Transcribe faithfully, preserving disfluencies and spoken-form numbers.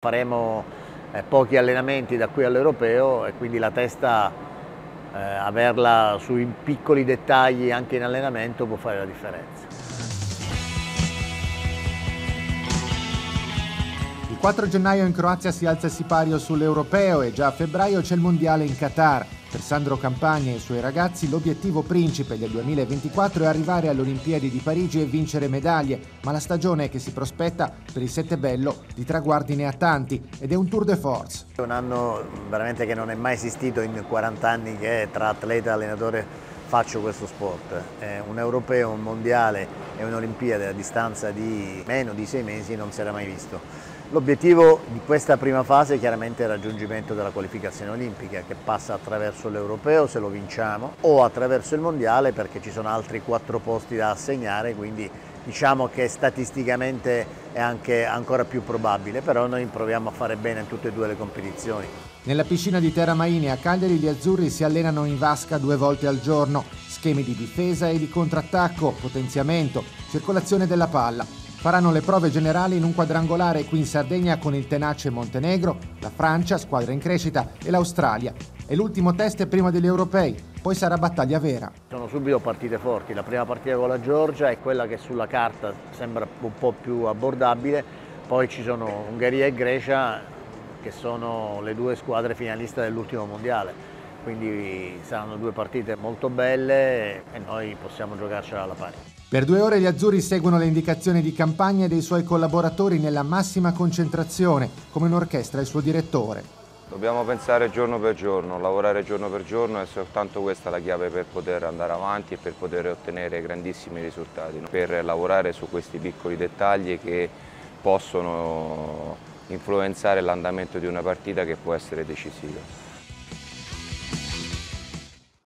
Faremo eh, pochi allenamenti da qui all'Europeo e quindi la testa, eh, averla sui piccoli dettagli anche in allenamento, può fare la differenza. Il quattro gennaio in Croazia si alza il sipario sull'Europeo e già a febbraio c'è il Mondiale in Qatar. Per Sandro Campagna e i suoi ragazzi l'obiettivo principe del duemilaventiquattro è arrivare alle Olimpiadi di Parigi e vincere medaglie, ma la stagione che si prospetta per il Settebello di traguardi ne ha tanti ed è un tour de force. È un anno veramente che non è mai esistito in quaranta anni che tra atleta e allenatore faccio questo sport. È un europeo, un mondiale e un'Olimpiade a distanza di meno di sei mesi non si era mai visto. L'obiettivo di questa prima fase chiaramente è il raggiungimento della qualificazione olimpica, che passa attraverso l'Europeo se lo vinciamo o attraverso il Mondiale, perché ci sono altri quattro posti da assegnare, quindi diciamo che statisticamente è anche ancora più probabile, però noi proviamo a fare bene in tutte e due le competizioni. Nella piscina di Terramaini a Cagliari gli azzurri si allenano in vasca due volte al giorno, schemi di difesa e di contrattacco, potenziamento, circolazione della palla. Faranno le prove generali in un quadrangolare qui in Sardegna con il tenace Montenegro, la Francia, squadra in crescita, e l'Australia. È l'ultimo test prima degli europei, poi sarà battaglia vera. Sono subito partite forti, la prima partita con la Georgia è quella che sulla carta sembra un po' più abbordabile, poi ci sono Ungheria e Grecia che sono le due squadre finaliste dell'ultimo mondiale. Quindi saranno due partite molto belle e noi possiamo giocarcela alla pari. Per due ore gli azzurri seguono le indicazioni di Campagna e dei suoi collaboratori nella massima concentrazione, come un'orchestra e il suo direttore. Dobbiamo pensare giorno per giorno, lavorare giorno per giorno, e soltanto questa è la chiave per poter andare avanti e per poter ottenere grandissimi risultati, per lavorare su questi piccoli dettagli che possono influenzare l'andamento di una partita che può essere decisiva.